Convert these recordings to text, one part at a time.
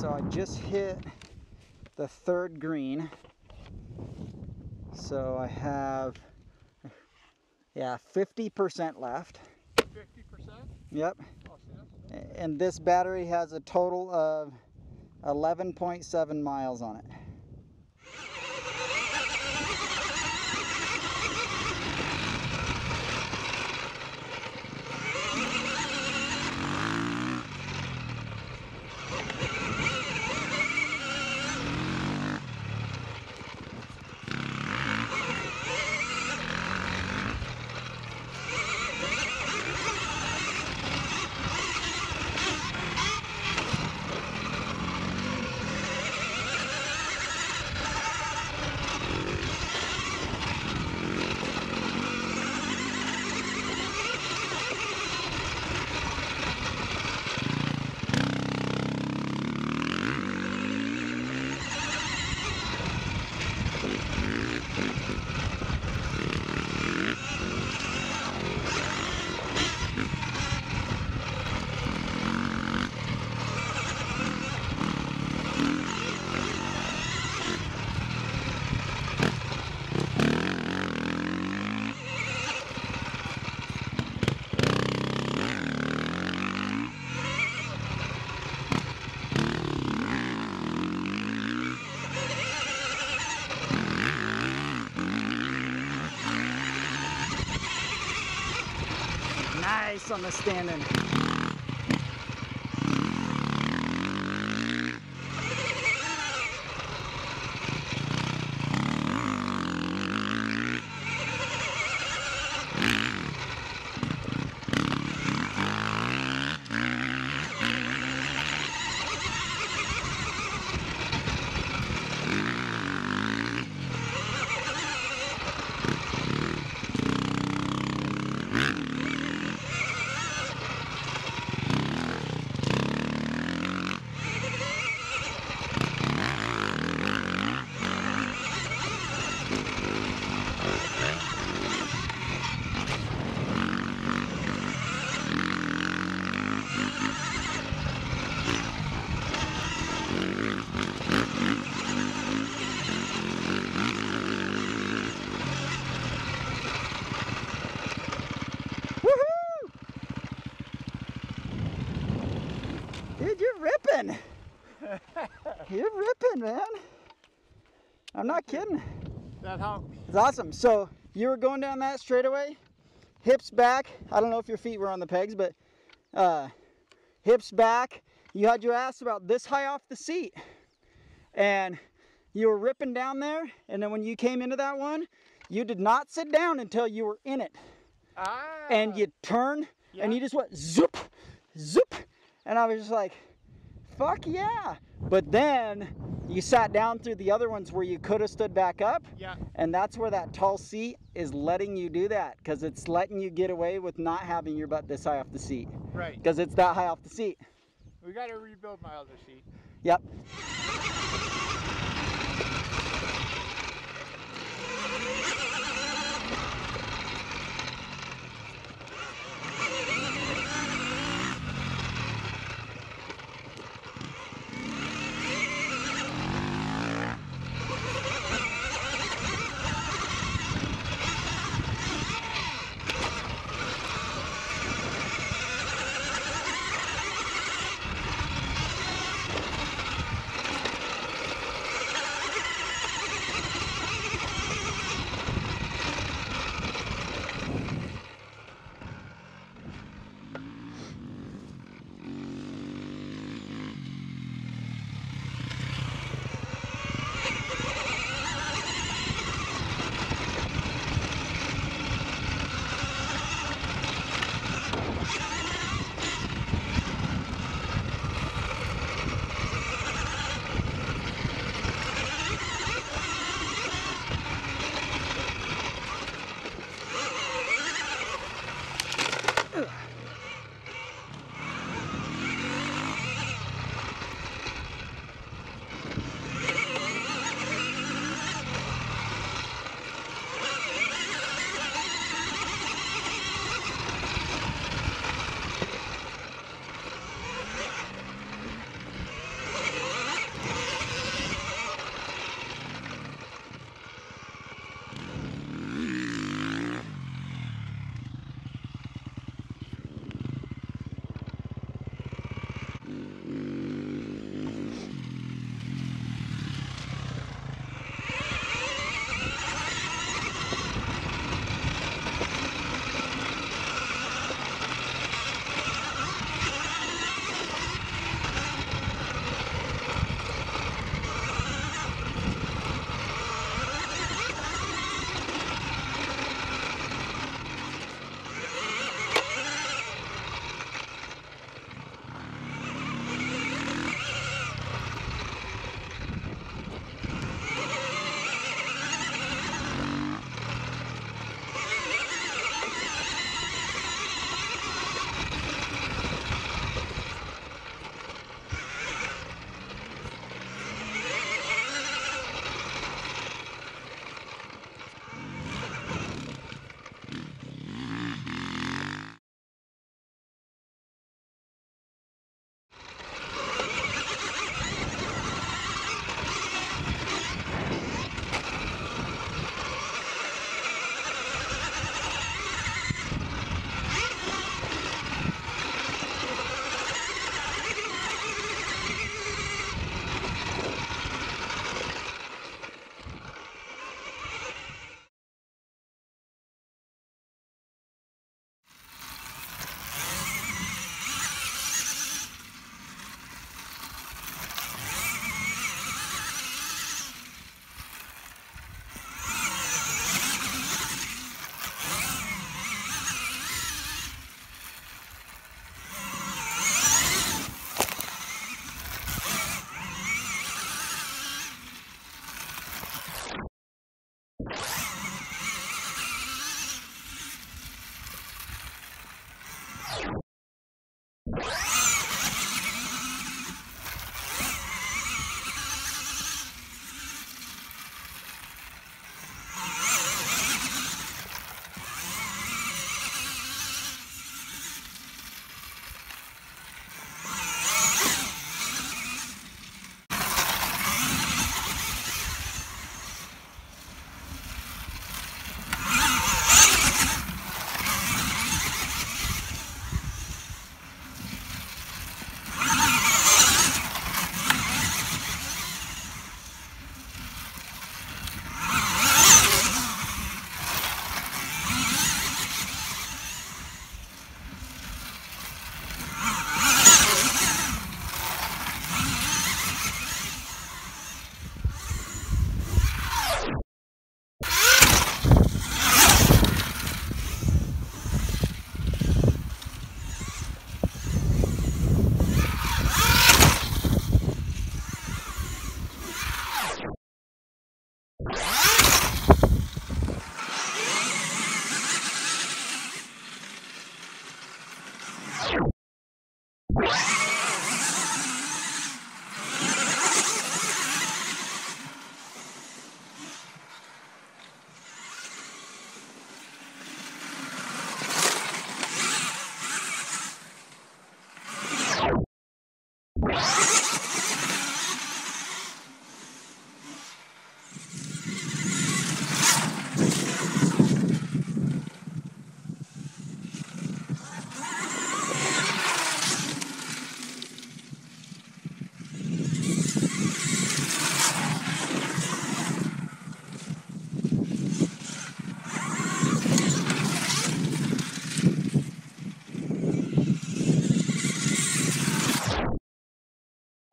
So I just hit the third green. So I have, yeah, 50% left. 50%? Yep. And this battery has a total of 11.7 miles on it. Nice on the standing. You're ripping, man. I'm not kidding. That helped. It's awesome. So you were going down that straightaway, hips back. I don't know if your feet were on the pegs, but hips back. You had your ass about this high off the seat. And you were ripping down there. And then when you came into that one, you did not sit down until you were in it. Ah. And you turn, yeah. And you just went zoop, zoop. And I was just like, fuck yeah. But then you sat down through the other ones where you could have stood back up. Yeah. And that's where that tall seat is letting you do that, because it's letting you get away with not having your butt this high off the seat. Right. Because it's that high off the seat. We got to rebuild my other seat. Yep.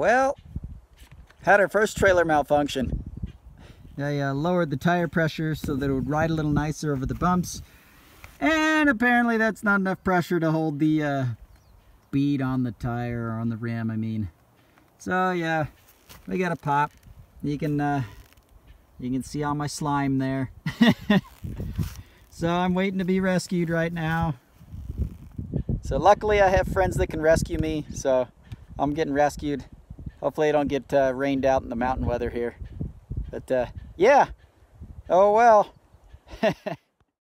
Well, had our first trailer malfunction. They lowered the tire pressure so that it would ride a little nicer over the bumps. And apparently that's not enough pressure to hold the bead on the tire, or on the rim, I mean. So yeah, we got a pop. You can see all my slime there. So I'm waiting to be rescued right now. So luckily I have friends that can rescue me, so I'm getting rescued. Hopefully I don't get rained out in the mountain weather here. But yeah, oh well.